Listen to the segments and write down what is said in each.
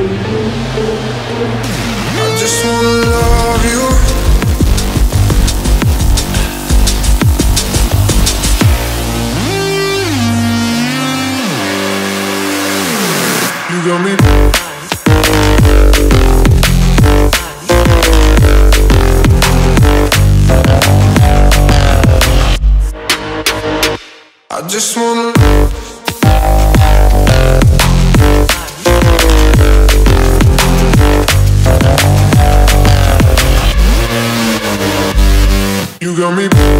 I just wanna love you. You got me. I just wanna you got me. I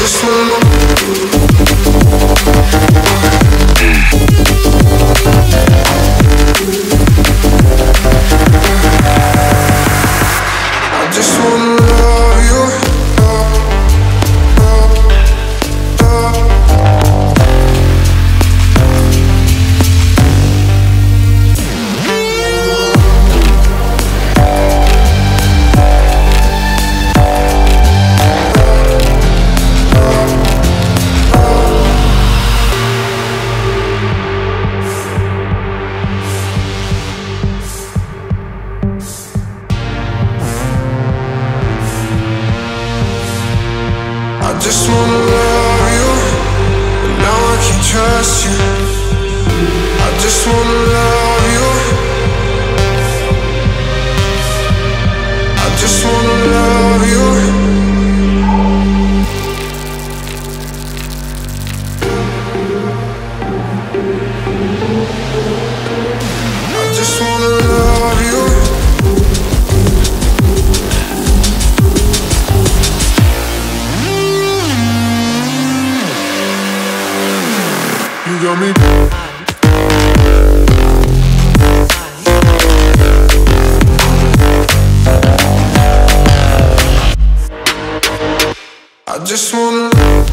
just wanna, love you. I just wanna love you, and now I can trust you. I just wanna love you. I just wanna love you. I just wanna love you. You got me. I just wanna